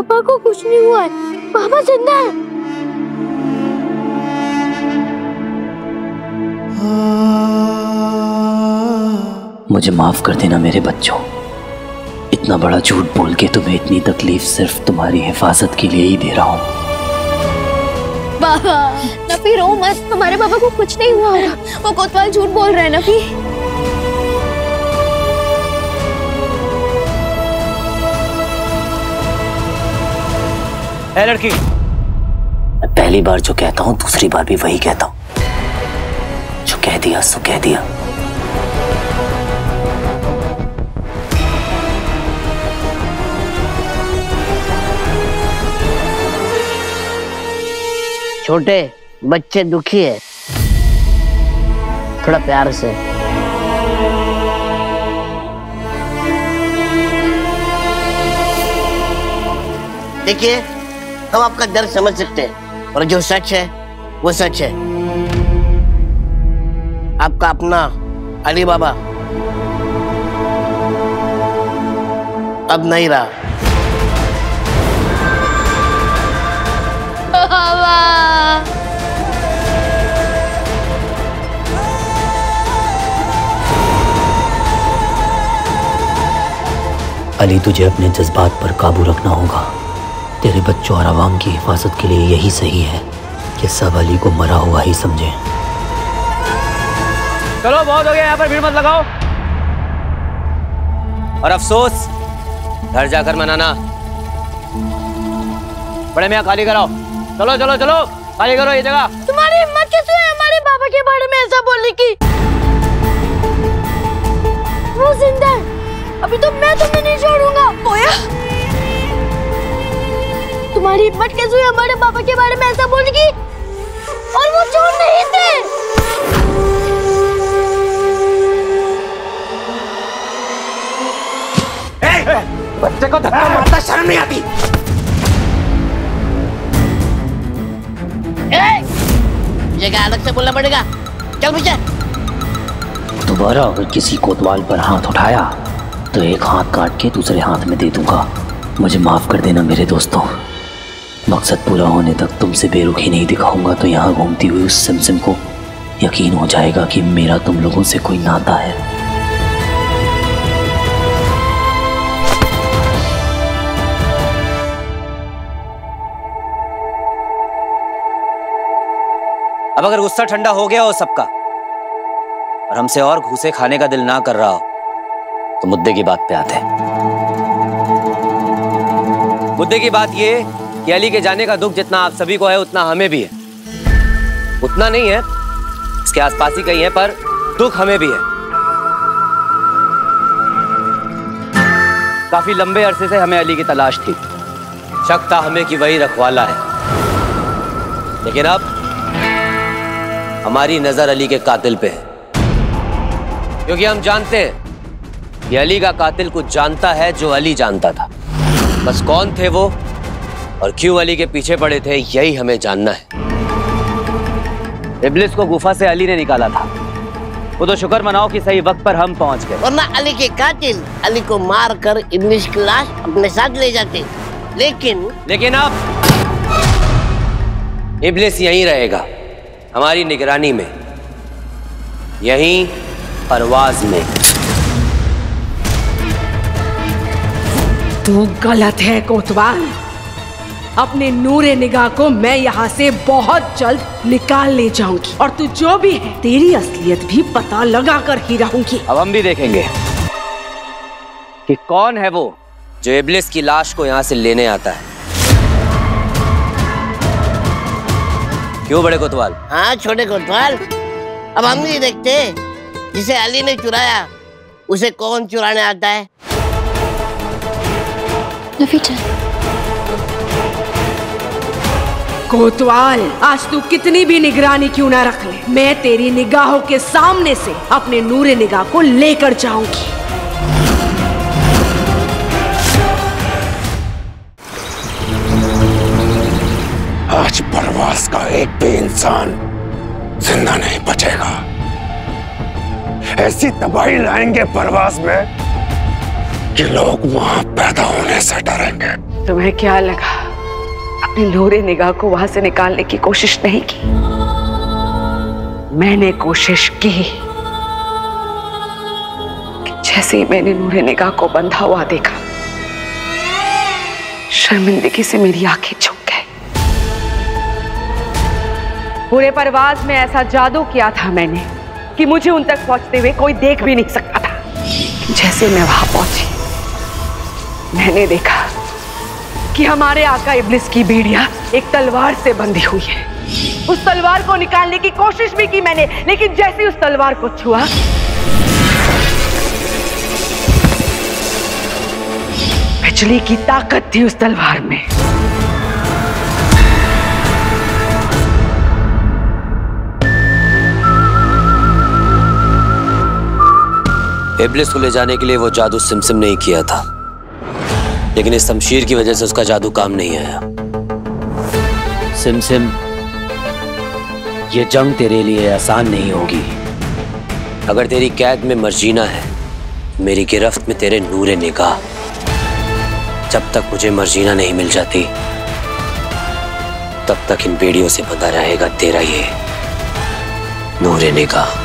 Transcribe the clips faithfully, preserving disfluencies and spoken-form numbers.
पापा को कुछ नहीं हुआ है, पापा जिंदा है। मुझे माफ कर देना मेरे बच्चों, इतना बड़ा झूठ बोल के तुम्हें इतनी तकलीफ सिर्फ तुम्हारी हिफाजत के लिए ही दे रहा हूँ। बाबा नफी रो मत, हमारे बाबा को कुछ नहीं हुआ होगा, वो कोतवाल झूठ बोल रहा है नफी। ए लड़की, मैं पहली बार जो कहता हूँ दूसरी बार भी वही कहता हूँ, जो कह दिया सो कह दिया। छोटे बच्चे दुखी है, थोड़ा प्यार से। देखिए हम आपका दर्द समझ सकते हैं और जो सच है वो सच है। आपका अपना अली बाबा अब नहीं रहा। अली, तुझे अपने जज्बात पर काबू रखना होगा। तेरे बच्चों और आवाम की हिफाजत के लिए यही सही है कि सब अली को मरा हुआ ही समझें। चलो बहुत हो गया, यहाँ पर भीड़ मत लगाओ। और अफसोस घर जाकर मनाना। बड़े मियां खाली कराओ, चलो चलो चलो खाली करो ये जगह। तुम्हारी हिम्मत कैसे है हमारे बाबा के बारे में ऐसा बोलने की? वो जिंदा है, अभी तो मैं तुम्हें नहीं छोड़ूंगा। पोया, तुम्हारी हिम्मत कैसे हुई हमारे बाबा के बारे में ऐसा बोलने की? और वो चोर नहीं थे। ए, बच्चे को धक्का मारता शर्म नहीं आती। जगह अलग से बोलना पड़ेगा। चल मुझे। दोबारा अगर किसी कोतवाल पर हाथ उठाया तो एक हाथ काट के दूसरे हाथ में दे दूंगा। मुझे माफ कर देना मेरे दोस्तों, मकसद पूरा होने तक तुमसे बेरुखी नहीं दिखाऊंगा। तो यहाँ घूमती हुई उस सिमसिम को यकीन हो जाएगा कि मेरा तुम लोगों से कोई नाता है। अब अगर गुस्सा ठंडा हो गया हो सबका और हमसे और घूसे खाने का दिल ना कर रहा हो तो मुद्दे की बात पे आते हैं। मुद्दे की बात ये कि अली के जाने का दुख जितना आप सभी को है उतना हमें भी है। उतना नहीं है, इसके आसपास ही कहीं है, पर दुख हमें भी है। काफी लंबे अरसे से हमें अली की तलाश थी, शक था हमें कि वही रखवाला है, लेकिन अब हमारी नजर अली के कातिल पे है, क्योंकि हम जानते हैं कि अली का कातिल कुछ जानता है जो अली जानता था। बस कौन थे वो और क्यों अली के पीछे पड़े थे, यही हमें जानना है। इब्लिस को गुफा से अली ने निकाला था, वो तो शुक्र मनाओ कि सही वक्त पर हम पहुंच गए, वरना अली के कातिल अली को मारकर इब्लिस की लाश अपने साथ ले जाते। लेकिन लेकिन अब इब्लिस यहीं रहेगा, हमारी निगरानी में, यहीं परवाज में। तू गलत है कोतवाल, अपने नूरे निगाह को मैं यहाँ से बहुत जल्द निकाल ले जाऊंगी और तू जो भी है तेरी असलियत भी पता लगा कर ही रहूंगी। अब हम भी देखेंगे कि कौन है वो जो इब्लिस की लाश को यहाँ से लेने आता है। क्यों बड़े कोतवाल? हाँ छोटे कोतवाल, अब हम नहीं देखते जिसे अली ने चुराया उसे कौन चुराने आता है। कोतवाल, आज तू कितनी भी निगरानी क्यों ना रख ले, मैं तेरी निगाहों के सामने से अपने नूरे निगाह को लेकर जाऊंगी। आज परवास का एक भी इंसान जिंदा नहीं बचेगा। ऐसी तबाही लाएंगे परवास में कि लोग वहां पैदा होने से डरेंगे। तुम्हें क्या लगा अपनी लोरे निगाह को वहां से निकालने की कोशिश नहीं की? मैंने कोशिश की कि जैसे ही मैंने नूरे निगाह को बंधा हुआ देखा, शर्मिंदगी से मेरी आंखें झुक गई। पूरे परवाज में ऐसा जादू किया था मैंने कि मुझे उन तक पहुंचते हुए कोई देख भी नहीं सकता था। जैसे मैं वहां पहुंची, मैंने देखा कि हमारे आका इब्लिस की बेड़िया एक तलवार से बंधी हुई है। उस तलवार को निकालने की कोशिश भी की मैंने, लेकिन जैसे उस तलवार को छुआ, बिजली की ताकत थी उस तलवार में। इब्लिस को ले जाने के लिए वो जादू सिमसिम नहीं किया था, लेकिन इस शमशीर की वजह से उसका जादू काम नहीं आया। सिमसिम, ये जंग तेरे लिए आसान नहीं होगी। अगर तेरी कैद में मर्जीना है, मेरी गिरफ्त में तेरे नूरे निगाह। जब तक मुझे मर्जीना नहीं मिल जाती, तब तक इन बेड़ियों से बंधा रहेगा तेरा ये नूरे निगाह।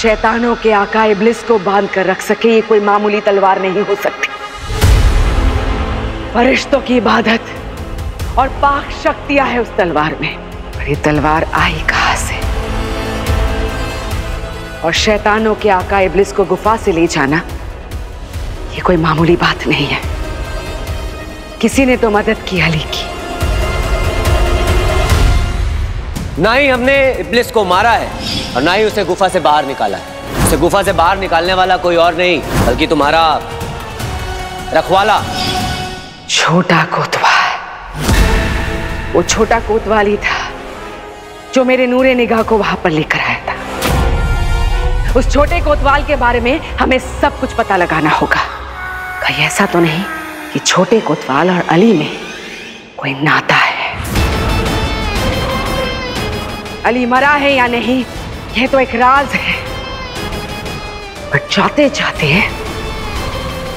शैतानों के आका इब्लिस को बांध कर रख सके, ये कोई मामूली तलवार नहीं हो सकती। फरिश्तों की इबादत और पाक शक्तियां है उस तलवार में, पर ये तलवार आई कहां से? और शैतानों के आका इब्लिस को गुफा से ले जाना, ये कोई मामूली बात नहीं है। किसी ने तो मदद की अली की। ना ही हमने इब्लिस को मारा है और ना ही उसे गुफा से बाहर निकाला है। उसे गुफा से बाहर निकालने वाला कोई और नहीं, बल्कि तुम्हारा रखवाला छोटा कोतवाल। वो छोटा कोतवाल ही था जो मेरे नूरे निगाह को वहां पर लेकर आया था। उस छोटे कोतवाल के बारे में हमें सब कुछ पता लगाना होगा। कहीं ऐसा तो नहीं कि छोटे कोतवाल और अली में कोई नाता है? अली मरा है या नहीं, ये तो एक राज है, पर जाते जाते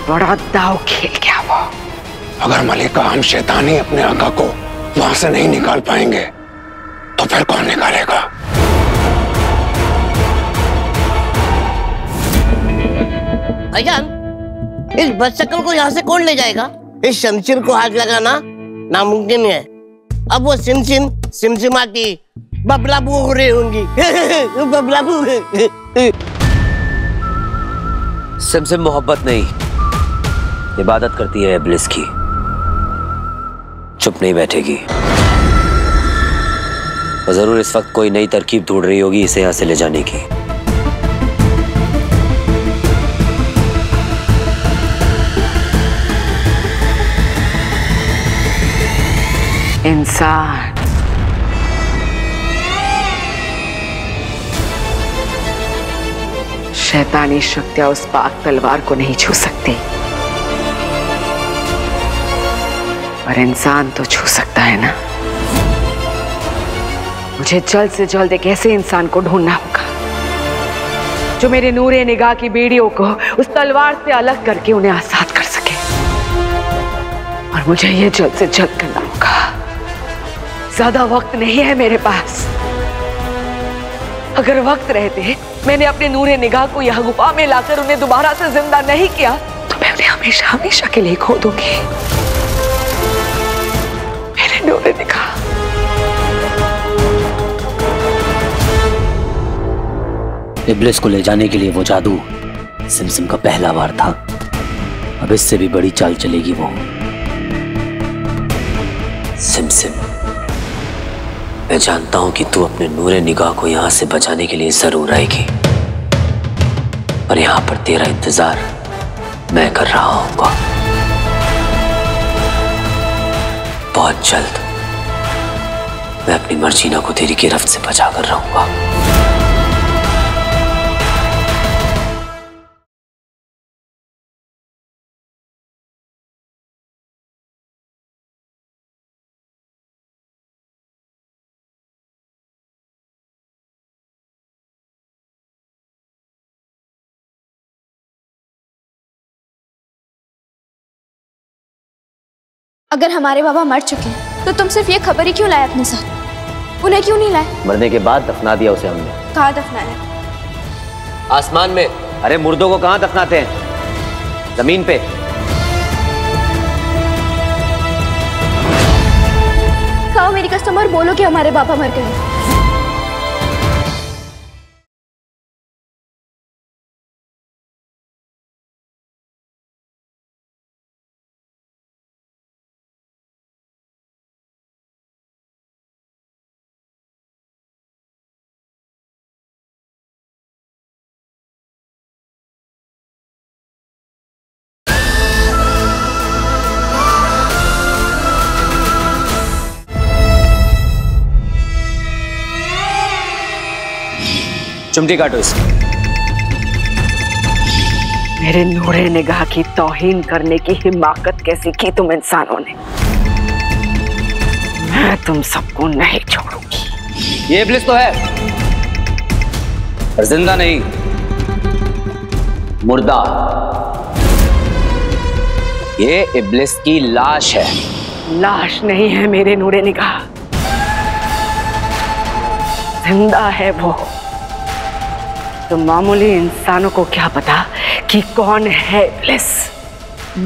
बड़ा दाव खेल गया वो। अगर मलिका, हम शैतानी अपने आका को वहां से नहीं निकाल पाएंगे तो फिर कौन निकालेगा? अजान, इस बदशक्ल को यहाँ से कौन ले जाएगा? इस शमशीर को हाथ लगाना नामुमकिन है। अब वो सिमसिम सिमसिमाती बबला बू हो रही होंगी। बबला बू। सिमसिम मोहब्बत नहीं, इबादत करती है इब्लिस की। चुप नहीं बैठेगी। वो जरूर इस वक्त कोई नई तरकीब ढूंढ रही होगी इसे यहाँ से ले जाने की। इंसान शैतानी शक्तियां उस पाक तलवार को नहीं छू सकती, पर इंसान तो छू सकता है ना। मुझे जल्द से जल्द एक ऐसे इंसान को ढूंढना होगा जो मेरे नूरे निगाह की बेड़ियों को उस तलवार से अलग करके उन्हें आजाद कर सके, और मुझे यह जल्द से जल्द करना होगा। ज्यादा वक्त नहीं है मेरे पास। अगर वक्त रहते मैंने अपने नूरे निगाह को यहाँ गुफा में लाकर उन्हें दोबारा से जिंदा नहीं किया, तो मैं उन्हें हमेशा हमेशा के लिए खो दूंगी। मेरे नूरे निगाह। इब्लिस को ले जाने के लिए वो जादू सिमसिम का पहला वार था। अब इससे भी बड़ी चाल चलेगी वो। सिमसिम, मैं जानता हूं कि तू अपने नूरे निगाह को यहां से बचाने के लिए जरूर आएगी, पर यहां पर तेरा इंतजार मैं कर रहा हूंगा। बहुत जल्द मैं अपनी मर्जीना को तेरी गिरफ्त से बचा कर रहूंगा। अगर हमारे बाबा मर चुके हैं तो तुम सिर्फ ये खबर ही क्यों लाए अपने साथ? उन्हें क्यों नहीं लाए? मरने के बाद दफना दिया उसे हमने। कहाँ दफनाया? आसमान में। अरे मुर्दों को कहाँ दफनाते हैं? जमीन पे। खाओ मेरी कसम और बोलो कि हमारे बाबा मर गए। चुमटी काटो इसकी। मेरे नूरे निगाह की तौहीन करने की हिमाकत कैसे की तुम इंसानों ने? मैं तुम सबको नहीं छोड़ूंगी। ये इब्लिस तो है पर जिंदा नहीं, मुर्दा। ये इब्लिस की लाश है। लाश नहीं है मेरे नूरे निगाह, जिंदा है वो। तो मामूली इंसानों को क्या पता कि कौन है इब्लिस?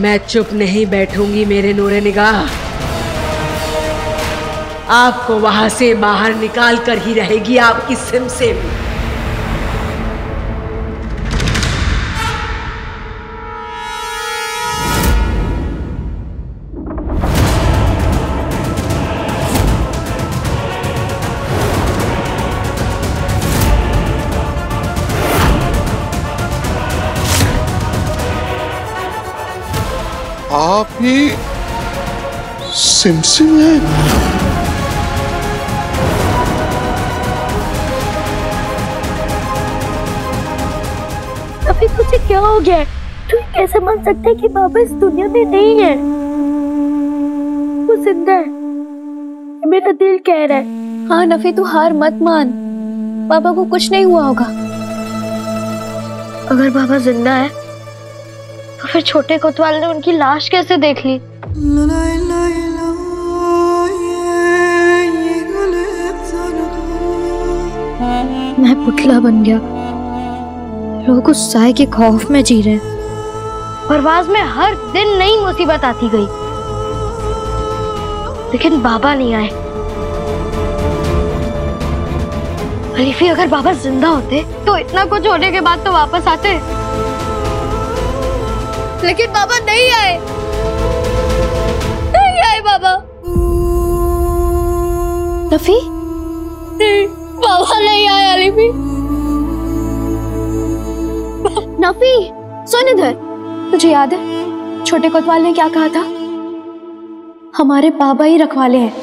मैं चुप नहीं बैठूंगी मेरे नूरे निगाह। आपको वहां से बाहर निकाल कर ही रहेगी आपकी सिम से भी। आप ही सिमसिम हैं। अभी तुझे क्या हो गया? तू कैसे मान सकता है कि बाबा इस दुनिया में नहीं है? वो जिंदा है, मेरा दिल कह रहा है। हाँ नफी, तू हार मत मान। बाबा को कुछ नहीं हुआ होगा। अगर बाबा जिंदा है तो फिर छोटे कोतवाल ने उनकी लाश कैसे देख ली? मैं पुतला बन गया। लोग उस साए के खौफ में जी रहे। परवाज में हर दिन नई मुसीबत आती गई, लेकिन बाबा नहीं आए। खलीफी, अगर बाबा जिंदा होते तो इतना कुछ होने के बाद तो वापस आते, लेकिन बाबा नहीं आए। नहीं आए बाबा। नफी, नहीं बाबा नहीं आए। अलीफी, नफी सुन इधर। तुझे याद है छोटे कोतवाल ने क्या कहा था? हमारे बाबा ही रखवाले हैं,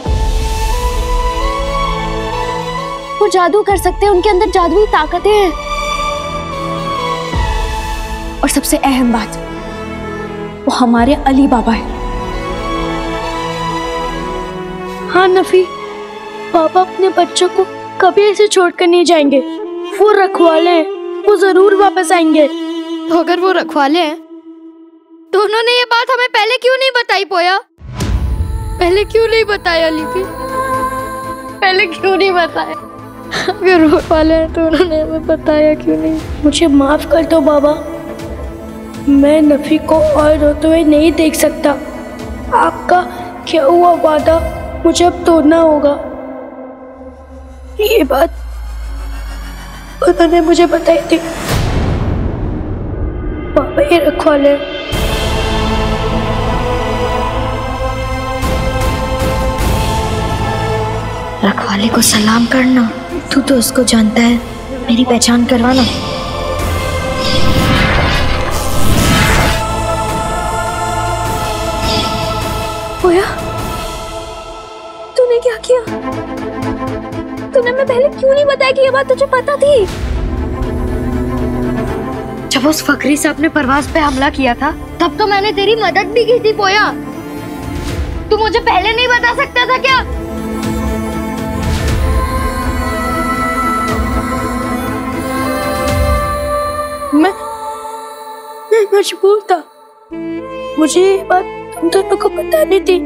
वो जादू कर सकते हैं, उनके अंदर जादुई ताकतें हैं। और सबसे अहम बात, वो हमारे अली बाबा है। हाँ नफी, बाबा अपने बच्चों को कभी ऐसे छोड़कर नहीं जाएंगे। वो रखवाले हैं, वो जरूर वापस आएंगे। तो अगर वो रखवाले हैं तो उन्होंने ये बात हमें पहले क्यों नहीं बताई पोया? पहले क्यों नहीं बताया अलीफी? पहले क्यों नहीं बताया? अगर रखवाले हैं तो उन्होंने हमें बताया क्यों नहीं? मुझे माफ कर दो बाबा, मैं नफी को और रोते हुए नहीं देख सकता। आपका क्या हुआ वादा मुझे अब तोड़ना होगा। ये बात उन्होंने मुझे बताई थी। बाबा ये रखवाले, रखवाले को सलाम करना। तू तो उसको जानता है, मेरी पहचान करवाना। तूने क्या किया? तूने मैं पहले क्यों नहीं बताया कि ये बात तुझे पता थी? जब उस फकरी साहब ने परवाज पे हमला किया था तब तो मैंने तेरी मदद भी की थी पोया। तू मुझे पहले नहीं बता सकता था क्या? मैं मैं मजबूर था। मुझे ये बात तुम दोनों को पता नहीं थी।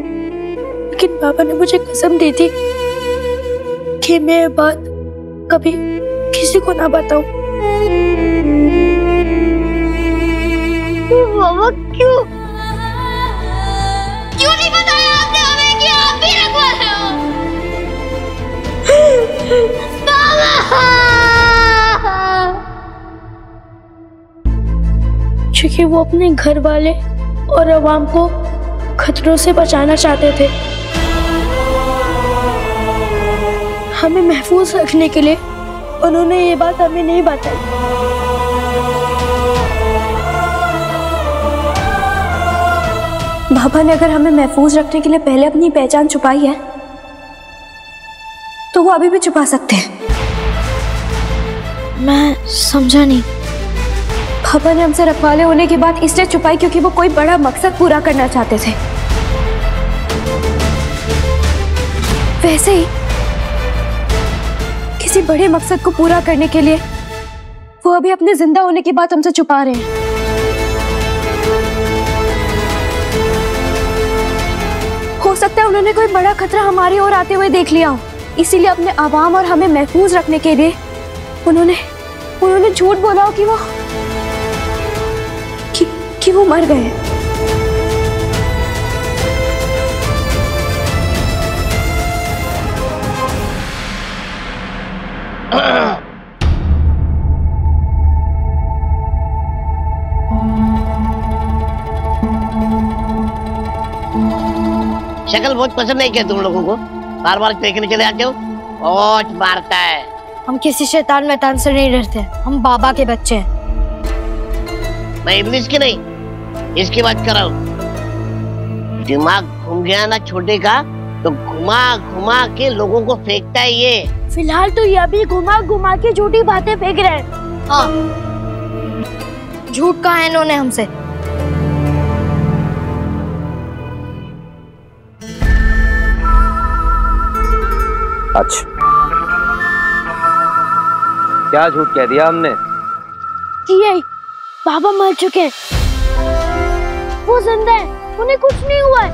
लेकिन बाबा ने मुझे कसम दी थी कि मैं ये बात कभी किसी को ना बताऊं। बाबा क्यों क्यों नहीं बताया आपने हमें कि आप भी रखवा रहे हो? बाबा क्योंकि वो अपने घर वाले और आवाम को खतरों से बचाना चाहते थे। हमें महफूज रखने के लिए उन्होंने ये बात हमें नहीं बताई। बाबा ने अगर हमें महफूज रखने के लिए पहले अपनी पहचान छुपाई है तो वो अभी भी छुपा सकते हैं। मैं समझा नहीं। बाबा ने हमसे रखवाले होने की बात इसलिए छुपाई क्योंकि वो कोई बड़ा मकसद पूरा करना चाहते थे। वैसे ही किसी बड़े मकसद को पूरा करने के लिए वो अभी अपने जिंदा होने की बात हमसे छुपा रहे हैं। हो सकता है उन्होंने कोई बड़ा खतरा हमारी ओर आते हुए देख लिया हो, इसीलिए अपने आवाम और हमें महफूज रखने के लिए उन्होंने उन्होंने झूठ बोला हो कि वो कि, कि वो मर गए। शक्ल बहुत पसंद नहीं किया तुम लोगों को, बार बार देखने चले आते हो। बहुत मारता है। हम किसी शैतान मैतान से नहीं डरते, हम बाबा के बच्चे हैं। मैं इब्लिस की नहीं इसकी बात कर रहा हूँ। दिमाग घूम गया ना छोटे का, तो घुमा घुमा के लोगों को फेंकता है ये। फिलहाल तो ये अभी घुमा घुमा के झूठी बातें फेंक रहे हैं। हाँ, झूठ कहा है इन्होंने हमसे। क्या झूठ कह दिया हमने? कि यही बाबा मर चुके हैं, वो जिंदा है, उन्हें कुछ नहीं हुआ है।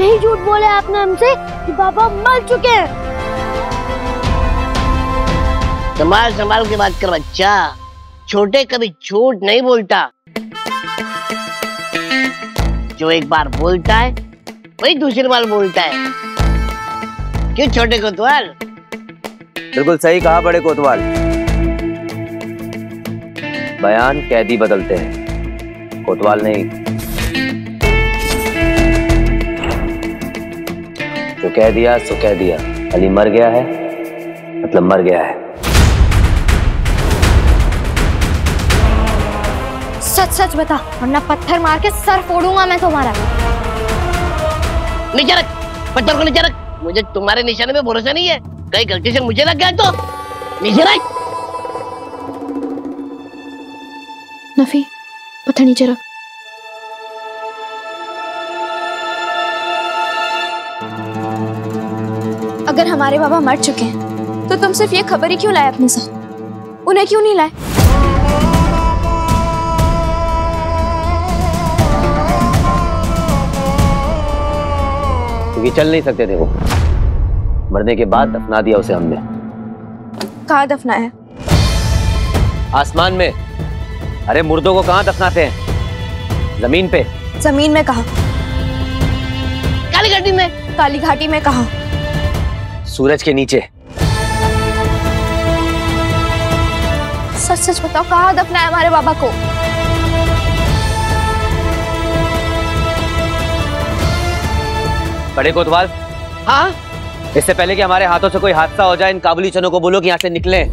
यही झूठ बोला आपने हमसे कि बाबा मर चुके हैं। संभाल संभाल के बात कर बच्चा, छोटे कभी झूठ नहीं बोलता। जो एक बार बोलता है वही दूसरी बार बोलता है। क्यों छोटे कोतवाल? बिल्कुल सही कहा बड़े कोतवाल। बयान कैदी बदलते हैं, कोतवाल नहीं। जो कह दिया सो कह दिया। अली मर गया है मतलब मर गया है। सच सच बता वरना पत्थर मार के सर फोड़ूंगा मैं तुम्हारा। नीचे रख पत्थर को, नीचे रख। मुझे तुम्हारे निशाने में भरोसा नहीं है, कहीं गलती से मुझे लग गया तो। नीचे रख नफी, पत्थर नीचे रख। अगर हमारे बाबा मर चुके हैं तो तुम सिर्फ ये खबर ही क्यों लाए अपने साथ? उन्हें क्यों नहीं लाए? चल नहीं सकते थे वो। मरने के बाद दफना दिया उसे हमने। कहाँ दफनाया? आसमान में। अरे मुर्दों को कहाँ दफनाते हैं? जमीन पे। जमीन में कहाँ? काली घाटी में। काली घाटी में कहाँ? सूरज के नीचे। सच सच बताओ कहाँ दफनाया हमारे बाबा को? बड़े कोतवाल। हाँ, इससे पहले कि हमारे हाथों से कोई हादसा हो जाए, इन काबुली चनों को बोलो कि यहाँ से निकलें।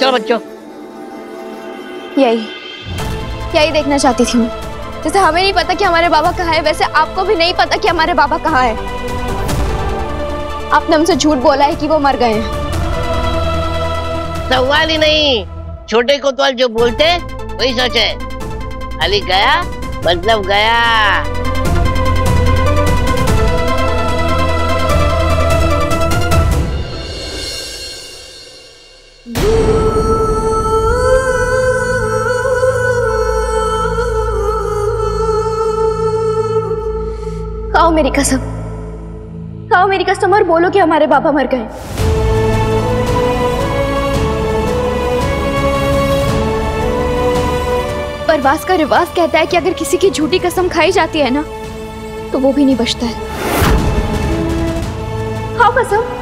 चलो बच्चों। यही यही देखना चाहती थी मैं। जैसे हमें नहीं पता कि हमारे बाबा कहाँ है, वैसे आपको भी नहीं पता कि हमारे बाबा कहाँ है। आपने हमसे झूठ बोला है कि वो मर गए हैं। सवाल ही नहीं, छोटे कोतवाल जो बोलते हैं वही सच है। अली गया मतलब गया। मेरी कसम, खाओ मेरी कसम और बोलो कि हमारे बाबा मर गए। परवास का रिवाज कहता है कि अगर किसी की झूठी कसम खाई जाती है ना तो वो भी नहीं बचता है। खाओ कसम।